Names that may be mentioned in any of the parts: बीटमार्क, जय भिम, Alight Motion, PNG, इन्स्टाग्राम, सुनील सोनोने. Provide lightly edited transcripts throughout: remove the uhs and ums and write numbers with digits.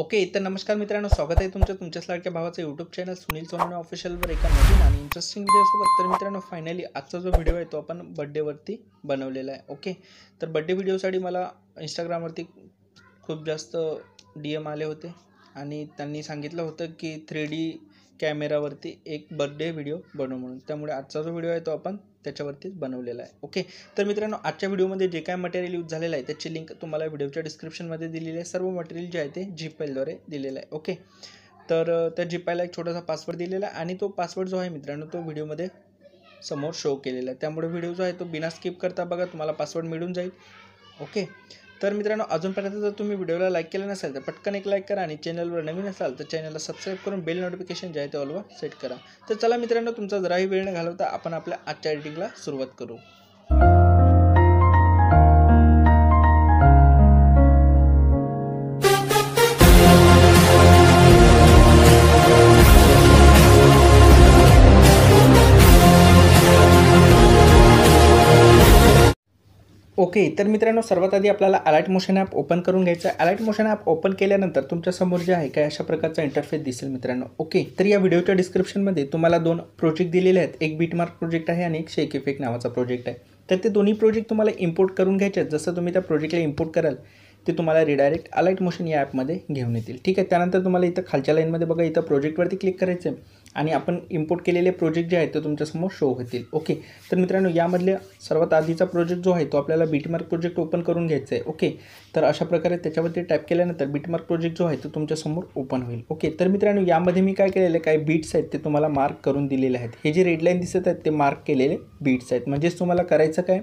Okay, तर नमस्कार मित्रांनो, स्वागत आहे तुमच्या लाडक्या भावाचं यूट्यूब चॅनल सुनील सोनोने ऑफिशियलवर एका नवीन आणि इंटरेस्टिंग व्हिडिओसोबत। तर मित्रांनो, फायनली आजचा जो व्हिडिओ आहे तो आपण बर्थडेवरती बनवलेला आहे। ओके, तर बर्थडे व्हिडिओसाठी मला इंस्टाग्रामवरती खूप जास्त DM आले होते आणि त्यांनी सांगितलं होतं की 3D कॅमेरावरती एक बर्थडे व्हिडिओ बनव म्हणून, त्यामुळे आजचा जो व्हिडिओ आहे तो आपण त्याच्यावरतीच बनवलेला आहे। ओके, तर मित्रांनो, आजच्या व्हिडिओमध्ये जे काय मटेरियल यूज झालेला आहे त्याची लिंक तुम्हाला व्हिडिओच्या डिस्क्रिप्शनमध्ये दिलेली आहे। सर्व मटेरियल जे आहे ते जीपेलद्वारे दिलेलं आहे। ओके, तर त्या जीपेलला एक छोटासा पासवर्ड दिलेला आहे आणि तो पासवर्ड जो आहे मित्रांनो तो व्हिडिओमध्ये समोर शो केलेला आहे, त्यामुळे व्हिडिओ जो आहे तो बिना स्किप करता बघा, तुम्हाला पासवर्ड मिळून जाईल। ओके, तर मित्रांनो, अजूनपर्यंत जर तुम्ही व्हिडिओला लाईक केलं नसेल तर पटकन एक लाईक करा आणि चॅनलवर नवीन असाल तर चॅनलला सबस्क्राइब करून बेल नोटिफिकेशन जे आहे ते ऑलवर सेट करा। तर चला मित्रांनो, तुमचा जराही वेळ न घालवता आपण आपल्या आजच्या एडिटिंगला सुरुवात करू। ओके, तर मित्रांनो, सर्वात आधी आपल्याला अलाइट मोशन ॲप ओपन करून घ्यायचं आहे। अलाइट मोशन ॲप ओपन केल्यानंतर तुमच्यासमोर जे आहे काय अशा प्रकारचा इंटरफेस दिसेल मित्रांनो। ओके, तर या व्हिडिओच्या डिस्क्रिप्शनमध्ये तुम्हाला 2 प्रोजेक्ट दिलेले आहेत, एक बीटमार्क प्रोजेक्ट आहे आणि एक शेक इफेक्ट नावाचा प्रोजेक्ट आहे। तर ते दोन्ही प्रोजेक्ट तुम्हाला इम्पोर्ट करून घ्यायचे आहेत। जसं तुम्ही त्या प्रोजेक्टला इम्पोर्ट कराल ते तुम्हाला रिडायरेक्ट अलाइट मोशन या ॲपमध्ये घेऊन येतील। ठीक आहे, त्यानंतर तुम्हाला इथं खालच्या लाईनमध्ये बघा इथं प्रोजेक्टवरती क्लिक करायचं आणि आपण इम्पोर्ट केलेले प्रोजेक्ट जे आहेत ते तुमच्यासमोर शो होतील। ओके, तर मित्रांनो, यामधल्या सर्वात आधीचा प्रोजेक्ट जो आहे तो आपल्याला बीटमार्क प्रोजेक्ट ओपन करून घ्यायचा आहे। ओके, तर अशा प्रकारे त्याच्यावरती टॅप केल्यानंतर बीटमार्क प्रोजेक्ट जो आहे तो तुमच्यासमोर ओपन होईल। ओके, तर मित्रांनो, यामध्ये मी काय केलेलं आहे, काही बीट्स आहेत ते तुम्हाला मार्क करून दिलेले आहेत। हे जे रेड लाईन दिसत आहेत ते मार्क केलेले बीट्स आहेत। म्हणजेच तुम्हाला करायचं काय,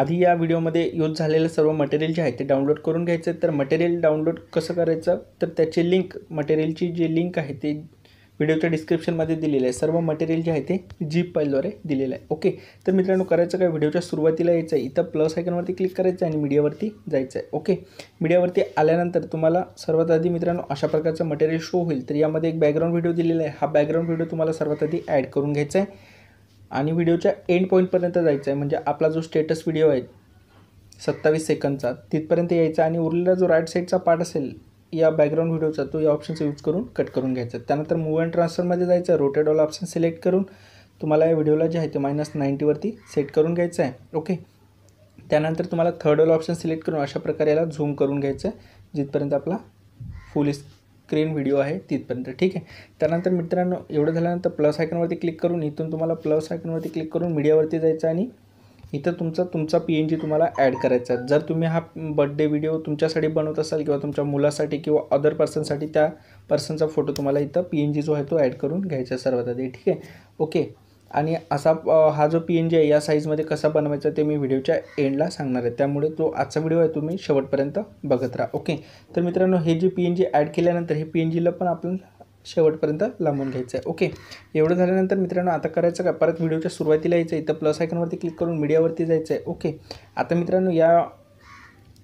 आधी या व्हिडिओमध्ये यूज झालेलं सर्व मटेरियल जे आहे ते डाउनलोड करून घ्यायचं आहे। तर मटेरियल डाउनलोड कसं करायचं, तर त्याची लिंक, मटेरियलची जी लिंक आहे ते व्हिडिओच्या डिस्क्रिप्शनमध्ये दिलेलं आहे। सर्व मटेरियल जे आहे ते जीपेलद्वारे दिलेलं आहे। ओके, तर मित्रांनो, करायचं काय, व्हिडिओच्या सुरुवातीला यायचं आहे, इथं प्लस आयकॉनवरती क्लिक करायचं आणि मीडियावरती जायचं आहे। ओके, मीडियावरती आल्यानंतर तुम्हाला सर्वात आधी मित्रांनो अशा प्रकारचं मटेरियल शो होईल। तर यामध्ये एक बॅकग्राऊंड व्हिडिओ दिलेला आहे, हा बॅकग्राऊंड व्हिडिओ तुम्हाला सर्वात आधी ॲड करून घ्यायचा आहे आणि व्हिडिओच्या एंड पॉईंटपर्यंत जायचं आहे। म्हणजे आपला जो स्टेटस व्हिडिओ आहे 27 सेकंदचा तिथपर्यंत यायचा आणि उरलेला जो राईट साईडचा पार्ट असेल या बॅकग्राऊंड व्हिडिओचा तो या ऑप्शनचा यूज करून कट करून घ्यायचा। त्यानंतर मूव अँड ट्रान्सफरमध्ये जायचं, रोटेट ऑल ऑप्शन सिलेक्ट करून तुम्हाला या व्हिडिओला जे आहे ते -90 वरती सेट करून घ्यायचं आहे। ओके, त्यानंतर तुम्हाला थर्ड ऑल ऑप्शन सिलेक्ट करून अशा प्रकारे याला झूम करून घ्यायचं आहे जिथपर्यंत आपला फुल स्क्रीन व्हिडिओ आहे तिथपर्यंत। ठीक आहे, त्यानंतर मित्रांनो एवढं झाल्यानंतर प्लस आयकॉनवरती क्लिक करून इथून तुम्हाला प्लस आयकॉनवरती क्लिक करून मीडियावरती जायचं आणि इथं तुमचा PNG तुम्हाला ॲड करायचा आहे। जर तुम्ही हा बर्थडे व्हिडिओ तुमच्यासाठी बनवत असाल किंवा तुमच्या मुलासाठी किंवा अदर पर्सनसाठी, त्या पर्सनचा फोटो तुम्हाला इथं PNG जो आहे तो ॲड करून घ्यायचा सर्वात आधी। ठीक आहे, ओके, आणि असा हा जो PNG आहे या साईजमध्ये कसा बनवायचा ते मी व्हिडिओच्या एंडला सांगणार आहे, त्यामुळे तो आजचा व्हिडिओ आहे तुम्ही शेवटपर्यंत बघत राहा। ओके, तर मित्रांनो, हे जे PNG ॲड केल्यानंतर हे PNGला पण आपण शेवटपर्यंत लांबून घ्यायचं आहे। ओके, एवढं झाल्यानंतर मित्रांनो आता करायचं का, परत व्हिडिओच्या सुरुवातीला यायचं, इथं प्लस आयकॉनवरती क्लिक करून मीडियावरती जायचं आहे। ओके, आता मित्रांनो या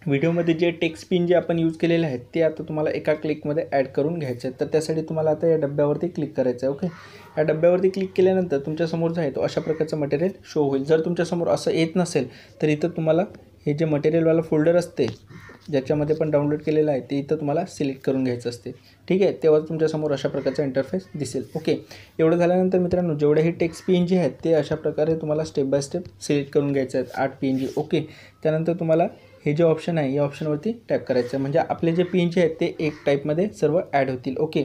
व्हिडिओमध्ये जे टेक्स्ट PNG आपण यूज केलेले आहेत ते आता तुम्हाला एका क्लिकमध्ये ॲड करून घ्यायचं आहे। तर त्यासाठी तुम्हाला आता या डब्यावरती क्लिक करायचं आहे। ओके, या डब्यावरती क्लिक केल्यानंतर तुमच्यासमोर जो आहे तो अशा प्रकारचं मटेरियल शो होईल। जर तुमच्यासमोर असं येत नसेल तर इथं तुम्हाला हे जे मटेरियलवाला फोल्डर असते ज्याच्यामध्ये पण डाउनलोड केलेलं आहे ते इथं तुम्हाला सिलेक्ट करून घ्यायचं असते। ठीक आहे, तेव्हा तुमच्यासमोर अशा प्रकारचा इंटरफेस दिसेल। ओके, एवढं झाल्यानंतर मित्रांनो जेवढेही टेक्स्ट PNG आहेत ते अशा प्रकारे तुम्हाला स्टेप बाय स्टेप सिलेक्ट करून घ्यायचे आहेत, 8 PNG। ओके, त्यानंतर तुम्हाला हे जे ऑप्शन आहे या ऑप्शनवरती टॅप करायचं, म्हणजे आपले जे PNG आहेत ते एक टाईपमध्ये सर्व ॲड होतील। ओके,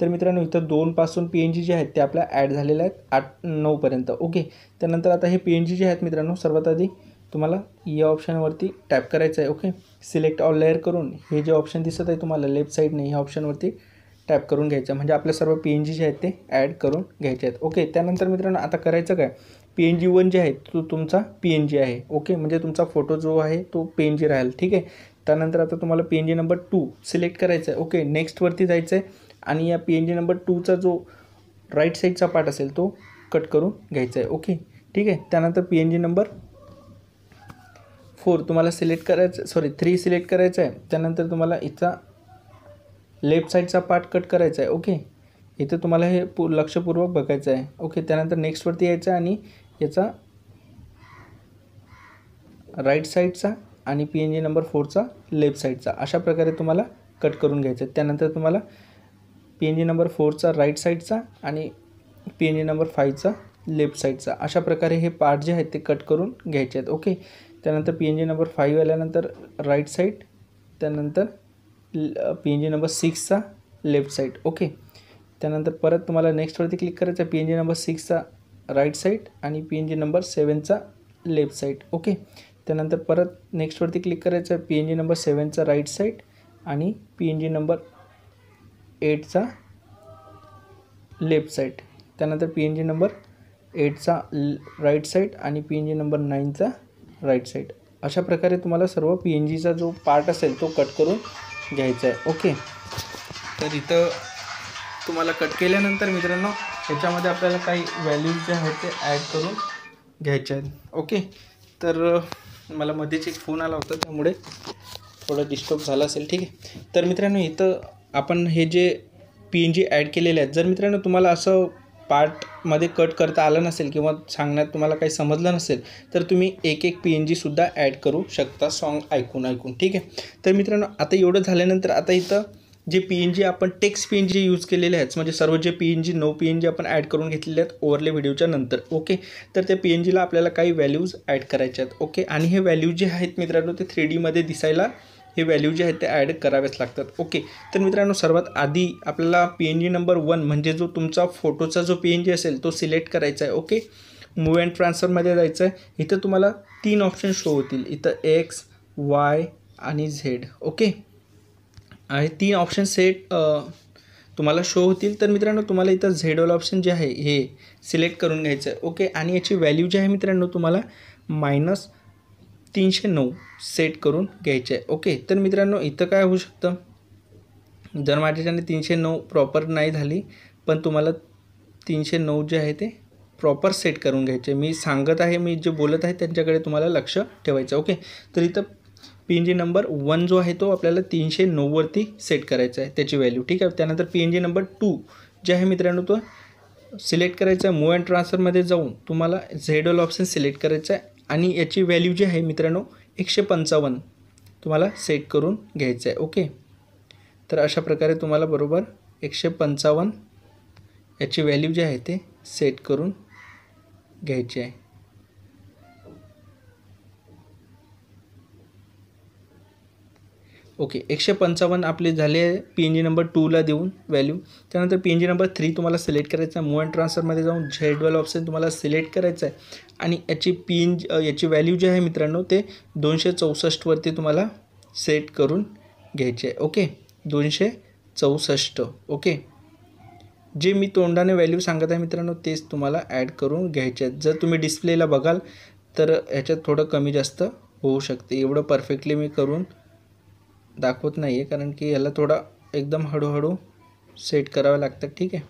तर मित्रांनो इथं 2 पासून PNG जे आहेत ते आपल्या ॲड झालेले आहेत 8-9पर्यंत। ओके, त्यानंतर आता हे PNG जे आहेत मित्रांनो सर्वात आधी तुम्हाला या ऑप्शनवरती टॅप करायचं आहे। ओके, सिलेक्ट ऑल लेअर करून हे जे ऑप्शन दिसत आहे तुम्हाला लेफ्ट साईडने ह्या ऑप्शनवरती टॅप करून घ्यायचं, म्हणजे आपल्या सर्व PNG जे आहेत ते ॲड करून घ्यायचे आहेत। ओके, त्यानंतर मित्रांनो आता करायचं काय, PNG 1 जे आहे तो तुमचा PNG आहे। ओके, म्हणजे तुमचा फोटो जो आहे तो PNG राहील। ठीक आहे, त्यानंतर आता तुम्हाला PNG नंबर 2 सिलेक्ट करायचं आहे। ओके, नेक्स्टवरती जायचं आहे आणि या PNG नंबर 2चा जो राइट साइडचा पार्ट असेल तो कट करून घ्यायचा आहे। ओके ठीक आहे। त्यानंतर PNG नंबर 4 तुम्हाला सिलेक्ट करायचं, सॉरी 3 सिलेक्ट करायचं आहे। त्यानंतर तुम्हाला इथचा लेफ्ट साइडचा पार्ट कट करायचा आहे। ओके इथे तुम्हाला हे लक्षपूर्वक बघायचं आहे। ओके त्यानंतर नेक्स्ट वरती यायचं आणि याचा राइट साइडचा आणि PNG नंबर 4चा लेफ्ट साइडचा अशा प्रकारे तुम्हाला कट करून घ्यायचं आहे। त्यानंतर तुम्हाला PNG नंबर 4चा राइट साइडचा आणि PNG नंबर 5चा लेफ्ट साइडचा अशा प्रकारे हे पार्ट जे आहेत ते कट करून घ्यायचे आहेत। ओके त्यानंतर PNG नंबर 5 आल्यानंतर राइट साइड, त्यानंतर PNG नंबर 6चा लेफ्ट साइड। ओके त्यानंतर परत तुम्हाला नेक्स्ट वरती क्लिक करायचं आहे। PNG नंबर 6चा राइट साइड आणि PNG नंबर 7चा लेफ्ट साइड। ओके त्यानंतर परत नेक्स्ट वरती क्लिक करायचं आहे। PNG नंबर 7चा राइट साइड आणि PNG नंबर 8चा लेफ्ट साइड। त्यानंतर PNG नंबर 8चा राइट साइड आणि PNG नंबर 9चा राइट साइड अशा प्रकारे तुम्हाला सर्व PNGचा जो पार्ट असेल तो कट करून घ्यायचा आहे। ओके तर इथं तुम्हाला कट केल्यानंतर मित्रांनो याच्यामध्ये आपल्याला काही व्हॅल्यूज जे आहेत ते ॲड करून घ्यायचे आहेत। ओके तर मला मध्येच एक फोन आला होता त्यामुळे थोडं डिस्टर्ब झाला असेल, ठीक आहे। तर मित्रांनो इथं आपण हे जे PNG ॲड केलेले आहेत, जर मित्रांनो तुम्हाला असं पार्टमध्ये कट करता आलं नसेल किंवा सांगण्यात तुम्हाला काही समजलं नसेल तर तुम्ही एक एक PNGसुद्धा ॲड करू शकता सॉन्ग ऐकून ऐकून, ठीक आहे। तर मित्रांनो आता एवढं झाल्यानंतर आता इथं जे PNG आपण टेक्स्ट PNG यूज केलेले आहेत म्हणजे सर्व जे PNG 9 PNG आपण ॲड करून घेतलेले आहेत ओव्हरले व्हिडिओच्या नंतर, ओके तर त्या PNGला आपल्याला काही व्हॅल्यूज ॲड करायच्या आहेत। ओके आणि हे व्हॅल्यू जे आहेत मित्रांनो ते 3Dमध्ये दिसायला हे व्हॅल्यू जे आहेत ते ॲड करावेच लागतात। ओके तर मित्रांनो सर्वात आधी आपल्याला PNG नंबर 1 म्हणजे जो तुमचा फोटोचा जो PNG असेल तो सिलेक्ट करायचा आहे। ओके मूव अँड ट्रान्सफरमध्ये जायचं आहे। इथं तुम्हाला 3 ऑप्शन शो होतील, इथं एक्स वाय आणि झेड, ओके आणि 3 ऑप्शन सेट तुम्हाला शो होतील। तर मित्रांनो तुम्हाला इथं झेडवाला ऑप्शन जे आहे हे सिलेक्ट करून घ्यायचं आहे। ओके आणि याची व्हॅल्यू जी आहे मित्रांनो तुम्हाला -309 सेट करून घ्यायचे आहे। ओके तर मित्रांनो इथं काय होऊ शकतं, जर माझ्याच्याने 309 प्रॉपर नाही झाली पण तुम्हाला 309 जे आहे ते प्रॉपर सेट करून घ्यायचे। मी सांगत आहे, मी जे बोलत आहे त्यांच्याकडे तुम्हाला लक्ष ठेवायचं। ओके तर इथं PNG नंबर 1 जो आहे तो आपल्याला 309 वरती सेट करायचा आहे त्याची व्हॅल्यू, ठीक आहे। त्यानंतर PNG नंबर 2 जे आहे मित्रांनो तो सिलेक्ट करायचा आहे। मूव अँड ट्रान्सफरमध्ये जाऊन तुम्हाला झेडल ऑप्शन सिलेक्ट करायचा आहे आणि याची व्हॅल्यू जी आहे मित्रांनो 155 तुम्हाला सेट करून घ्यायचं आहे। ओके तर अशा प्रकारे तुम्हाला बरोबर 155 याची व्हॅल्यू जी आहे ते सेट करून घ्यायची आहे। ओके 155 आपले झाले PNG नंबर 2ला देऊन व्हॅल्यू। त्यानंतर PNG नंबर 3 तुम्हाला सिलेक्ट करायचा आहे। मूव अँड ट्रान्सफरमध्ये जाऊन झेडवाला ऑप्शन तुम्हाला सिलेक्ट करायचा आहे आणि याची याची व्हॅल्यू जी आहे मित्रांनो ते 264 वरती तुम्हाला सेट करून घ्यायचे आहे। ओके 264, ओके जे मी तोंडाने व्हॅल्यू सांगत आहे मित्रांनो तेच तुम्हाला ॲड करून घ्यायचे आहेत। जर तुम्ही डिस्प्लेला बघाल तर ह्याच्यात थोडं कमी जास्त होऊ शकते, एवढं परफेक्टली मी करून दाखवत नाही आहे कारण की याला थोडा एकदम हळूहळू सेट करावं लागतं, ठीक आहे।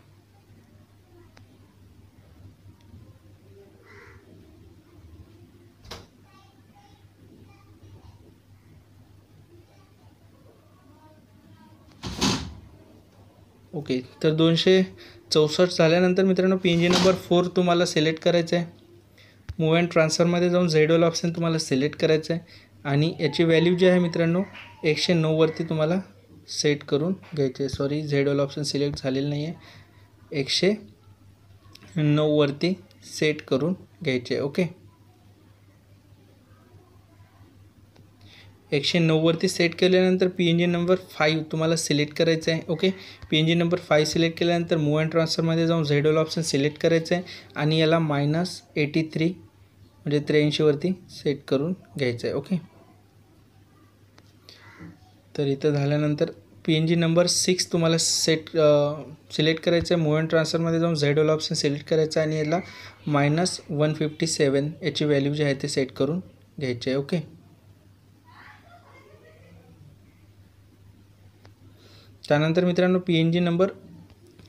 ओके तर 264 झाल्यानंतर मित्रांनो PNG नंबर 4 तुम्हाला सिलेक्ट करायचं आहे। मूव अँड ट्रान्सफरमध्ये जाऊन झेडल ऑप्शन तुम्हाला सिलेक्ट करायचं आहे आणि याची व्हॅल्यू जी आहे मित्रांनो 109 वरती तुम्हाला सेट करून घ्यायचे, सॉरी झेडल ऑप्शन सिलेक्ट झालेलं नाही आहे, 109 वरती सेट करून घ्यायचे। ओके 109 वरती सेट केल्यानंतर PNG नंबर 5 तुम्हाला सिलेक्ट करायचं आहे। ओके PNG नंबर 5 सिलेक्ट केल्यानंतर मूव अँड ट्रान्सफरमध्ये जाऊन झेडल ऑप्शन सिलेक्ट करायचं आहे आणि याला -83 म्हणजे 83 वरती सेट करून घ्यायचं आहे। ओके तर इथं झाल्यानंतर PNG नंबर 6 तुम्हाला सिलेक्ट करायचं आहे। मूव अँड ट्रान्सफरमध्ये जाऊन झेडल ऑप्शन सिलेक्ट करायचं आहे आणि याला -157 याची व्हॅल्यू जी आहे ते सेट करून घ्यायची आहे। ओके त्यानंतर मित्रांनो PNG नंबर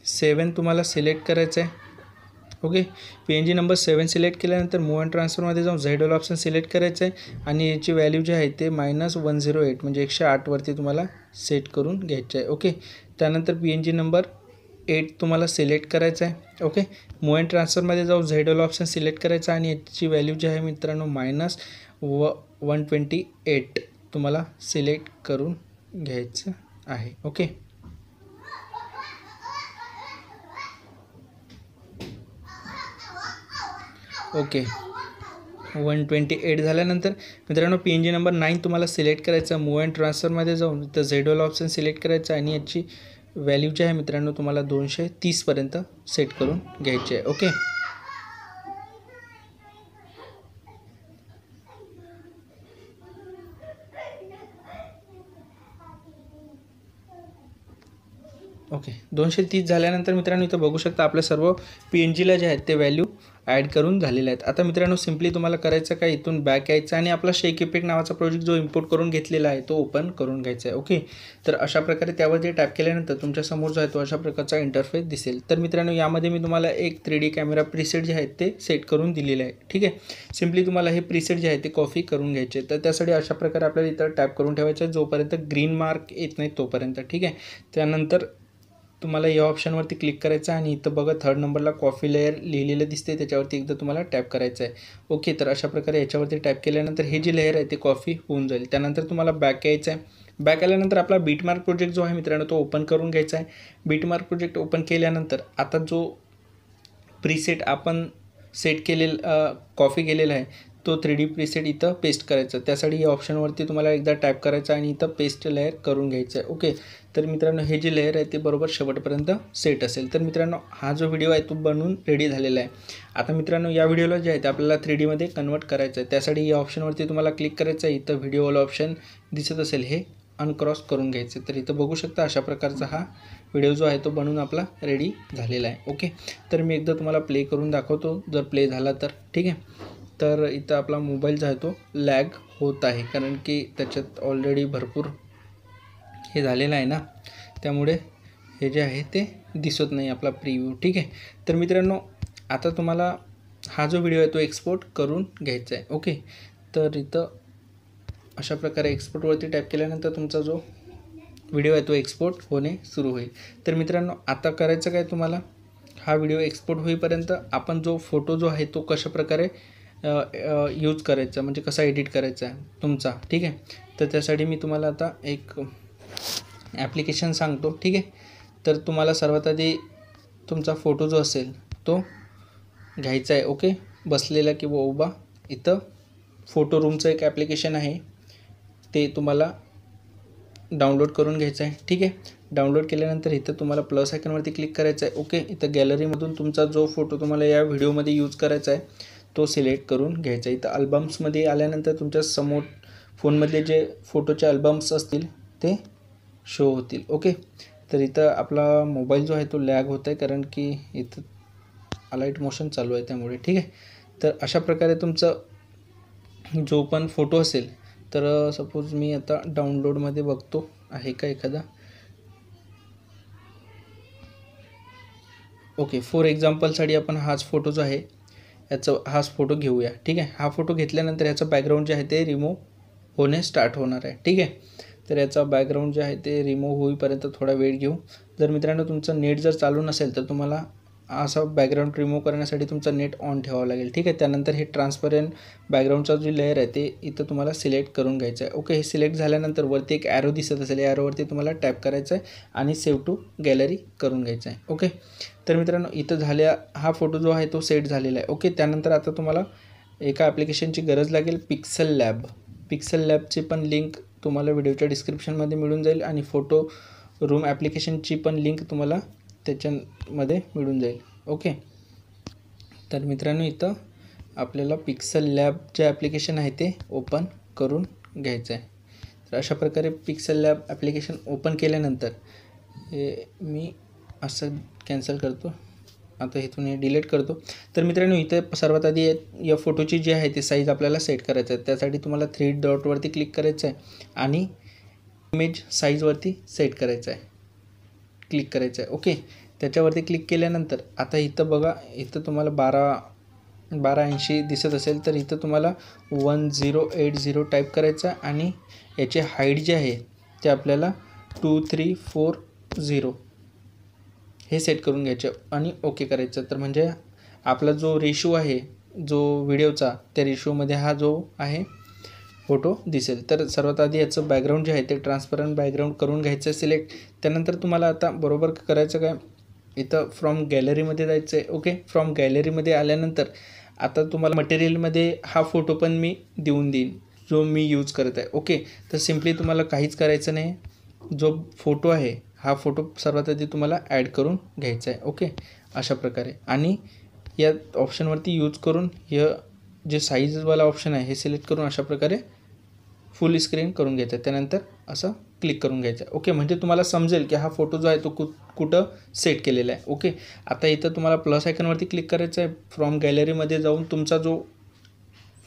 7 तुम्हाला सिलेक्ट करायचा आहे. ओके, PNG नंबर 7 सिलेक्ट केल्यानंतर मूव अँड ट्रान्सफरमध्ये जाऊन झेड वाला ऑप्शन सिलेक्ट करायचं आहे आणि याची व्हॅल्यू जी आहे ते -108 म्हणजे 108 वरती तुम्हाला सेट करून घ्यायचं आहे. ओके, त्यानंतर PNG नंबर 8 तुम्हाला सिलेक्ट करायचा आहे. ओके, मूव अँड ट्रान्सफरमध्ये जाऊन झेड वाला ऑप्शन सिलेक्ट करायचं आहे आणि याची व्हॅल्यू जी आहे मित्रांनो -128 तुम्हाला सिलेक्ट करून घ्यायचं आहे. ओके, ओके 128 झाल्यानंतर मित्रांनो PNG नंबर 9 तुम्हाला सिलेक्ट करायचा, मूव अँड ट्रान्सफरमध्ये जाऊन तर झेड वाला ऑप्शन सिलेक्ट करायचा आणि याची व्हॅल्यू जी आहे मित्रांनो तुम्हाला 230 पर्यंत सेट करून घ्यायची आहे. ओके, ओके 230 झाल्यानंतर मित्रांनो इथं बघू शकता आपल्या सर्व PNGला जे आहेत ते व्हॅल्यू ॲड करून झालेले आहेत. आता मित्रांनो सिंपली तुम्हाला करायचं काय, इथून बॅक यायचं आणि आपला शेक इफेक्ट नावाचा प्रोजेक्ट जो इम्पोर्ट करून घेतलेला आहे तो ओपन करून घ्यायचा आहे. ओके, तर अशा प्रकारे त्यावरती टॅप केल्यानंतर तुमच्यासमोर जो आहे तो अशा प्रकारचा इंटरफेस दिसेल. तर मित्रांनो यामध्ये मी तुम्हाला एक 3D कॅमेरा प्रीसेट जे आहेत ते सेट करून दिलेले आहे. ठीक आहे, सिम्पली तुम्हाला हे प्रीसेट जे आहे ते कॉपी करून घ्यायचे. तर त्यासाठी अशा प्रकारे आपल्याला इथं टॅप करून ठेवायचं आहे जोपर्यंत ग्रीन मार्क येत नाही तोपर्यंत. ठीक आहे, त्यानंतर तुम्हाला या ऑप्शनवरती क्लिक करायचं आहे आणि इथं बघा 3rd नंबरला कॉफी लेयर लिहिलेलं दिसते त्याच्यावरती एकदा तुम्हाला टॅप करायचं आहे. ओके, तर अशा प्रकारे याच्यावरती टॅप केल्यानंतर हे जी लेयर आहे ते कॉफी होऊन जाईल. त्यानंतर तुम्हाला बॅक यायचं आहे. बॅक आल्यानंतर आपला बीटमार्क प्रोजेक्ट जो आहे मित्रांनो तो ओपन करून घ्यायचा आहे. बीटमार्क प्रोजेक्ट ओपन केल्यानंतर आता जो प्रीसेट आपण सेट केलेला कॉफी केलेला आहे तो 3D प्रीसेट इथं पेस्ट करायचं. त्यासाठी या ऑप्शनवरती तुम्हाला एकदा टॅप करायचं आणि इथं पेस्ट लेयर करून घ्यायचं आहे. ओके, तर मित्रांनो हे जे लेयर आहे ते बरोबर शेवटपर्यंत सेट असेल. तर मित्रांनो हा जो व्हिडिओ आहे तो बनून रेडी झालेला आहे. आता मित्रांनो या व्हिडिओला जे आहे ते आपल्याला 3Dमध्ये कन्वर्ट करायचं आहे. त्यासाठी या ऑप्शनवरती तुम्हाला क्लिक करायचं आहे. इथं व्हिडिओला ऑप्शन दिसत असेल, हे अनक्रॉस करून घ्यायचं. तर इथं बघू शकता अशा प्रकारचा हा व्हिडिओ जो आहे तो बनून आपला रेडी झालेला आहे. ओके, तर मी एकदा तुम्हाला प्ले करून दाखवतो जर प्ले झाला तर. ठीक आहे, तर इथं आपला मोबाईल जो आहे तो लॅग होत आहे कारण की त्याच्यात ऑलरेडी भरपूर हे झालेलं आहे ना, त्यामुळे हे जे आहे ते दिसत नाही आपला प्रिव्ह्यू. ठीक आहे, तर मित्रांनो आता तुम्हाला हा जो व्हिडिओ आहे तो एक्सपोर्ट करून घ्यायचा आहे. ओके, तर इथं अशा प्रकारे एक्सपोर्टवरती टॅप केल्यानंतर तुमचा जो व्हिडिओ आहे तो एक्सपोर्ट होणे सुरू होईल. तर मित्रांनो आता करायचं काय, तुम्हाला हा व्हिडिओ एक्सपोर्ट होईपर्यंत आपण जो फोटो जो आहे तो कशा प्रकारे यूज करायचा म्हणजे कसा एडिट करायचा आहे तुमचा. ठीक आहे, तर त्यासाठी मी तुम्हाला आता एक ॲप्लिकेशन सांगतो. ठीक आहे, तर तुम्हाला सर्वात आधी तुमचा फोटो जो असेल तो घ्यायचा आहे. ओके, बसलेला किंवा उभा. इथं फोटो रूमचं एक ॲप्लिकेशन आहे ते तुम्हाला डाउनलोड करून घ्यायचं आहे. ठीक आहे, डाउनलोड केल्यानंतर इथं तुम्हाला प्लस आयकॉनवरती क्लिक करायचं आहे. ओके, इथं गॅलरीमधून तुमचा जो फोटो तुम्हाला या व्हिडिओमध्ये यूज करायचा आहे तो सिलेक्ट करून घ्यायचा. इथं अल्बम्समध्ये आल्यानंतर तुमच्या समोर फोनमधले जे फोटोचे अल्बम्स असतील ते शो होतील. ओके, तर इथं आपला मोबाईल जो आहे तो लॅग होत आहे कारण की इथं अलाइट मोशन चालू आहे त्यामुळे. ठीक आहे, तर अशा प्रकारे तुमचा जो पण फोटो असेल, तर सपोज मी आता डाउनलोडमध्ये बघतो आहे का एखादा. ओके, फॉर एक्झाम्पलसाठी आपण हाच फोटो जो आहे याचा हाच फोटो घेऊया. ठीक आहे, हा फोटो घेतल्यानंतर याचा बॅकग्राऊंड जे आहे ते रिमूव्ह होणे स्टार्ट होणार आहे. ठीक आहे, तर याचा बॅकग्राऊंड जे आहे ते रिमूव्ह होईपर्यंत थोडा वेळ घेऊ. जर मित्रांनो तुमचं नेट जर चालू नसेल तर तुम्हाला असा बॅकग्राऊंड रिमूव्ह करण्यासाठी तुमचं नेट ऑन ठेवावं लागेल. ठीक आहे, त्यानंतर हे ट्रान्सपरंट बॅकग्राऊंडचा जो लेअर आहे ते इथं तुम्हाला सिलेक्ट करून घ्यायचं आहे. ओके, हे सिलेक्ट झाल्यानंतर वरती एक ॲरो दिसत असेल, या ॲरोवरती तुम्हाला टॅप करायचं आहे आणि सेव्ह टू गॅलरी करून घ्यायचं आहे. ओके, तर मित्रांनो इथं झाल्या हा फोटो जो आहे तो सेट झालेला आहे. ओके, त्यानंतर आता तुम्हाला एका ॲप्लिकेशनची गरज लागेल, पिक्सल लॅब. पिक्सल लॅबची पण लिंक तुम्हाला व्हिडिओच्या डिस्क्रिप्शनमध्ये मिळून जाईल आणि फोटो रूम ॲप्लिकेशनची पण लिंक तुम्हाला त्याच्यामध्ये मिळून जाईल. ओके, तर मित्रांनो इथं आपल्याला पिक्सल लॅब जे ॲप्लिकेशन आहे ते ओपन करून घ्यायचं आहे. तर अशा प्रकारे पिक्सल लॅब ॲप्लिकेशन ओपन केल्यानंतर हे मी असं कॅन्सल करतो, आता इथून हे डिलीट करतो. तर मित्रांनो इथे सर्वात आधी या फोटोची जी आहे ते साईज आपल्याला सेट करायचं आहे. त्यासाठी तुम्हाला 3 डॉटवरती क्लिक करायचं आहे आणि इमेज साईजवरती सेट करायचं आहे. क्लिक करायचं आहे। ओके, त्याच्यावरती क्लिक केल्यानंतर आता इथं बघा, इथं तुम्हाला 1280 दिसत असेल तर इथं तुम्हाला 1080 टाईप करायचं आणि याचे हाईट जे आहे ते आपल्याला 2340 हे सेट करून घ्यायचं आणि ओके करायचं। तर म्हणजे आपला जो रेशो आहे जो व्हिडिओचा त्या रेशोमध्ये हा जो आहे फोटो दिसेल। तर सर्वात आधी याचं बॅकग्राउंड जे आहे ते ट्रान्सपरंट बॅकग्राउंड करून घ्यायचं सिलेक्ट। त्यानंतर तुम्हाला आता बरोबर करायचं काय, इथं फ्रॉम गॅलरीमध्ये जायचं आहे। ओके, फ्रॉम गॅलरीमध्ये आल्यानंतर आता तुम्हाला मटेरियलमध्ये हा फोटो पण मी देऊन देईन जो मी यूज करत आहे। ओके, तर सिम्पली तुम्हाला काहीच करायचं नाही, जो फोटो आहे हा फोटो सर्वात आधी तुम्हाला ॲड करून घ्यायचा आहे। ओके, अशा प्रकारे आणि या ऑप्शनवरती यूज करून हे जे साईजवाला ऑप्शन आहे हे सिलेक्ट करून अशा प्रकारे फुल स्क्रीन करून घ्यायचं आहे। त्यानंतर असं क्लिक करून घ्यायचं आहे। ओके, म्हणजे तुम्हाला समजेल की हा फोटो जो आहे तो कुठं सेट केलेला आहे। ओके, आता इथं तुम्हाला प्लस आयकॉनवरती क्लिक करायचं आहे। फ्रॉम गॅलरीमध्ये जाऊन तुमचा जो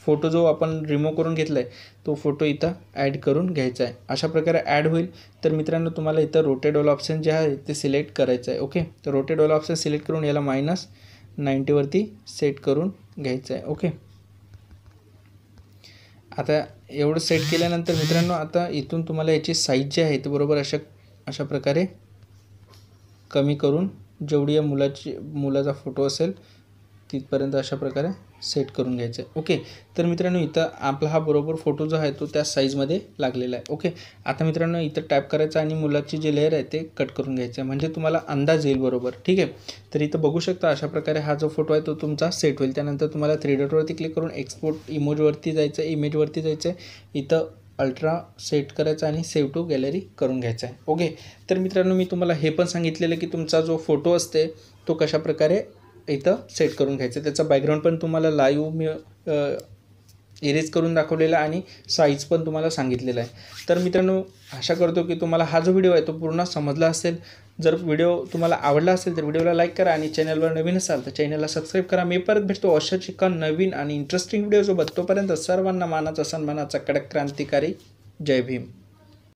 फोटो जो आपण रिमूव्ह करून घेतला आहे तो फोटो इथं ॲड करून घ्यायचा आहे। अशा प्रकारे ॲड होईल। तर मित्रांनो तुम्हाला इथं रोटेट ऑल ऑप्शन जे आहे ते सिलेक्ट करायचं आहे। ओके, तर रोटेट ऑल ऑप्शन सिलेक्ट करून याला -90 सेट करून घ्यायचं आहे। ओके, आता एवढं सेट केल्यानंतर मित्रांनो आता इथून तुम्हाला याची साईज जी आहे ती बरोबर अशा प्रकारे कमी करून जेवढी या मुलाचा फोटो असेल तिथपर्यंत अशा प्रकारे सेट करून घ्यायचं आहे। ओके, तर मित्रांनो इथं आपला हा बरोबर फोटो जो आहे तो त्या साईजमध्ये लागलेला आहे। ओके, आता मित्रांनो इथं टॅप करायचं आणि मुलाची जे लेअर आहे ते कट करून घ्यायचं आहे, म्हणजे तुम्हाला अंदाज येईल बरोबर। ठीक आहे, तर इथं बघू शकता अशा प्रकारे हा जो फोटो आहे तो तुमचा सेट होईल। त्यानंतर तुम्हाला 3 डॉटवरती क्लिक करून एक्सपोर्ट इमोजवरती जायचं आहे, इमेजवरती जायचं आहे, इथं अल्ट्रा सेट करायचा आणि सेव्ह टू गॅलरी करून घ्यायचा आहे। ओके, तर मित्रांनो मी तुम्हाला हे पण सांगितलेलं की तुमचा जो फोटो असते तो कशा प्रकारे इथं सेट करून घ्यायचं। त्याचा बॅकग्राऊंड पण तुम्हाला लाईव्ह मी इरेज करून दाखवलेला आणि साईज पण तुम्हाला सांगितलेला आहे। तर मित्रांनो आशा करतो की तुम्हाला हा जो व्हिडिओ आहे तो पूर्ण समजला असेल। जर व्हिडिओ तुम्हाला आवडला असेल तर व्हिडिओला लाईक करा आणि चॅनलवर नवीन असाल तर चॅनलला सबस्क्राईब करा। मी परत भेटतो अशाच एका नवीन आणि इंटरेस्टिंग व्हिडिओसोबत। तोपर्यंत सर्वांना मानाचा सन्मानाचा कडक क्रांतिकारी जय भीम।